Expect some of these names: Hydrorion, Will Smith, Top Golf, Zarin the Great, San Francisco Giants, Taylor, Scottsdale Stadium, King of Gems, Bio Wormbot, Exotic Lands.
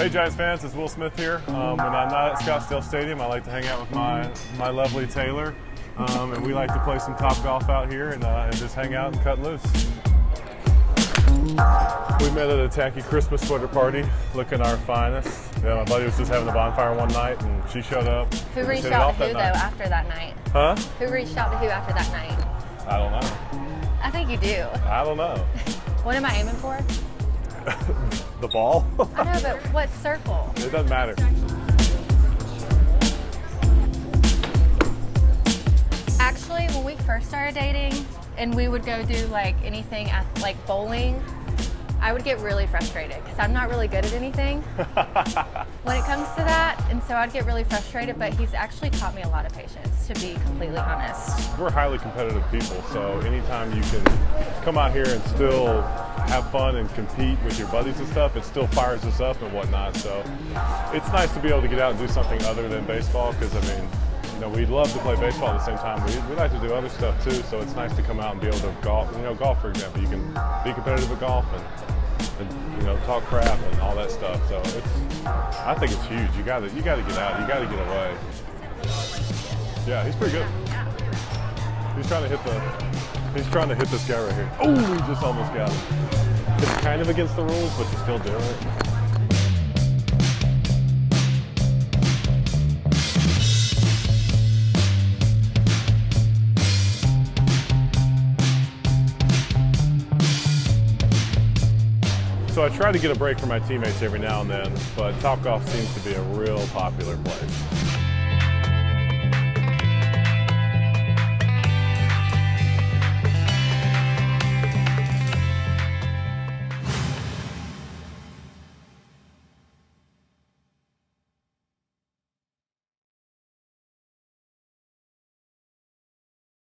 Hey Giants fans, it's Will Smith here. When I'm not at Scottsdale Stadium, I like to hang out with my lovely Taylor, and we like to play some Top Golf out here and just hang out and cut loose. We met at a tacky Christmas sweater party, looking our finest. Yeah, my buddy was just having a bonfire one night, and she showed up. Who reached out to who, though, after that night? Huh? Who reached out to who after that night? I don't know. I think you do. I don't know. What am I aiming for? The ball? I know, but what circle? It doesn't matter. Actually, when we first started dating and we would go do like anything at, like bowling, I would get really frustrated because I'm not really good at anything when it comes to that. And so I'd get really frustrated, but he's actually taught me a lot of patience, to be completely honest. We're highly competitive people, so anytime you can come out here and still have fun and compete with your buddies and stuff, it still fires us up and whatnot. So it's nice to be able to get out and do something other than baseball, because I mean, you know, we love to play baseball at the same time. We like to do other stuff too, so it's nice to come out and be able to golf. You know, golf, for example, you can be competitive at golf and you know, talk crap and all that stuff. So it's, I think it's huge. You gotta get out. You gotta get away. Yeah, he's pretty good. He's trying to hit this guy right here. Oh, he just almost got it. It's kind of against the rules, but you still do it. So I try to get a break for my teammates every now and then, but Top Golf seems to be a real popular place.